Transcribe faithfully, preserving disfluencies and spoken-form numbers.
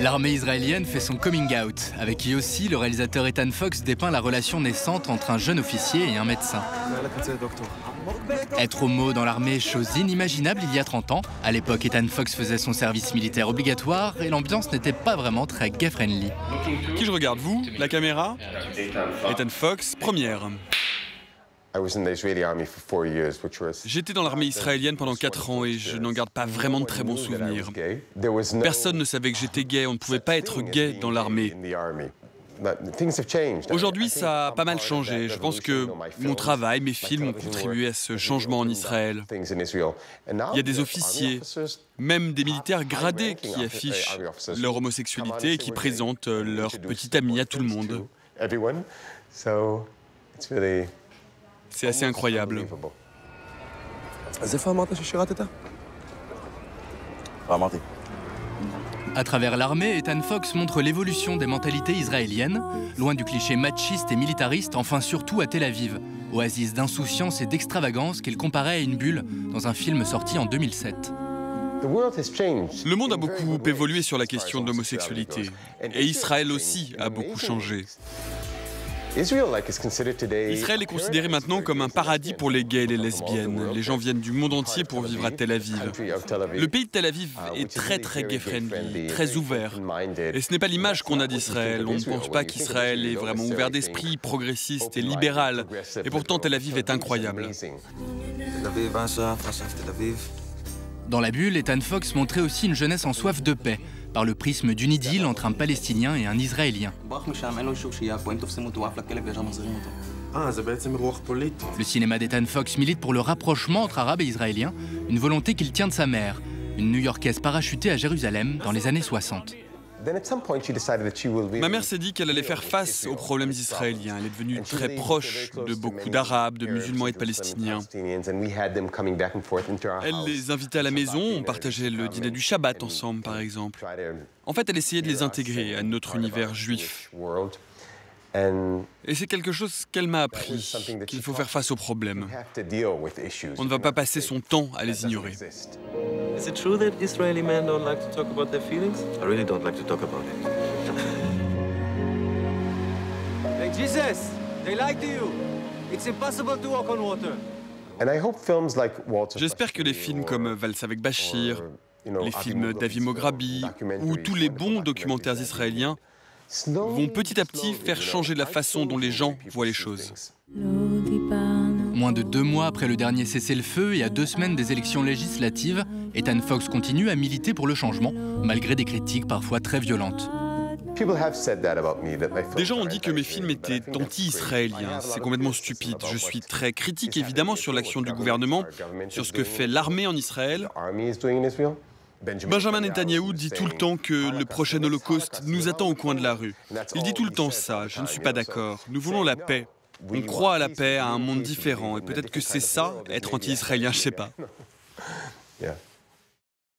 L'armée israélienne fait son coming out. Avec Yossi, le réalisateur Eytan Fox dépeint la relation naissante entre un jeune officier et un médecin. Être homo dans l'armée, chose inimaginable il y a trente ans. À l'époque, Eytan Fox faisait son service militaire obligatoire et l'ambiance n'était pas vraiment très gay-friendly. Qui je regarde, vous? La caméra? Eytan Fox, première. J'étais dans l'armée israélienne pendant quatre ans et je n'en garde pas vraiment de très bons souvenirs. Personne ne savait que j'étais gay, on ne pouvait pas être gay dans l'armée. Aujourd'hui, ça a pas mal changé. Je pense que mon travail, mes films ont contribué à ce changement en Israël. Il y a des officiers, même des militaires gradés qui affichent leur homosexualité et qui présentent leur petite amie à tout le monde. C'est assez incroyable. À travers l'armée, Eytan Fox montre l'évolution des mentalités israéliennes, loin du cliché machiste et militariste, enfin surtout à Tel Aviv, oasis d'insouciance et d'extravagance qu'il comparait à une bulle dans un film sorti en deux mille sept. Le monde a beaucoup évolué sur la question de l'homosexualité, et Israël aussi a beaucoup changé. Israël est considéré maintenant comme un paradis pour les gays et les lesbiennes. Les gens viennent du monde entier pour vivre à Tel Aviv. Le pays de Tel Aviv est très très gay-friendly, très ouvert. Et ce n'est pas l'image qu'on a d'Israël. On ne pense pas qu'Israël est vraiment ouvert d'esprit, progressiste et libéral. Et pourtant, Tel Aviv est incroyable. Dans la bulle, Eytan Fox montrait aussi une jeunesse en soif de paix, par le prisme d'une idylle entre un Palestinien et un Israélien. Le cinéma d'Eytan Fox milite pour le rapprochement entre Arabes et Israéliens, une volonté qu'il tient de sa mère, une New-Yorkaise parachutée à Jérusalem dans les années soixante. Ma mère s'est dit qu'elle allait faire face aux problèmes israéliens. Elle est devenue très proche de beaucoup d'Arabes, de musulmans et de Palestiniens. Elle les invitait à la maison, on partageait le dîner du Shabbat ensemble, par exemple. En fait, elle essayait de les intégrer à notre univers juif. Et c'est quelque chose qu'elle m'a appris, qu'il faut faire face aux problèmes. On ne va pas passer son temps à les ignorer. Is it true that Israeli men don't like to talk about their feelings? I really don't like to talk about it. Thank Jesus, they lied to you. It's impossible to walk on water. J'espère que les films comme Valse avec Bachir, les films d'Avi Mograbi ou tous les bons documentaires israéliens vont petit à petit faire changer la façon dont les gens voient les choses. Moins de deux mois après le dernier cessez-le-feu et à deux semaines des élections législatives, Eytan Fox continue à militer pour le changement, malgré des critiques parfois très violentes. Des gens ont dit que mes films étaient anti-israéliens. C'est complètement stupide. Je suis très critique évidemment sur l'action du gouvernement, sur ce que fait l'armée en Israël. Benjamin Netanyahu dit tout le temps que le prochain holocauste nous attend au coin de la rue. Il dit tout le temps ça, je ne suis pas d'accord. Nous voulons la paix. On croit à la paix, à un monde différent. Et peut-être que c'est ça, être anti-israélien, je ne sais pas.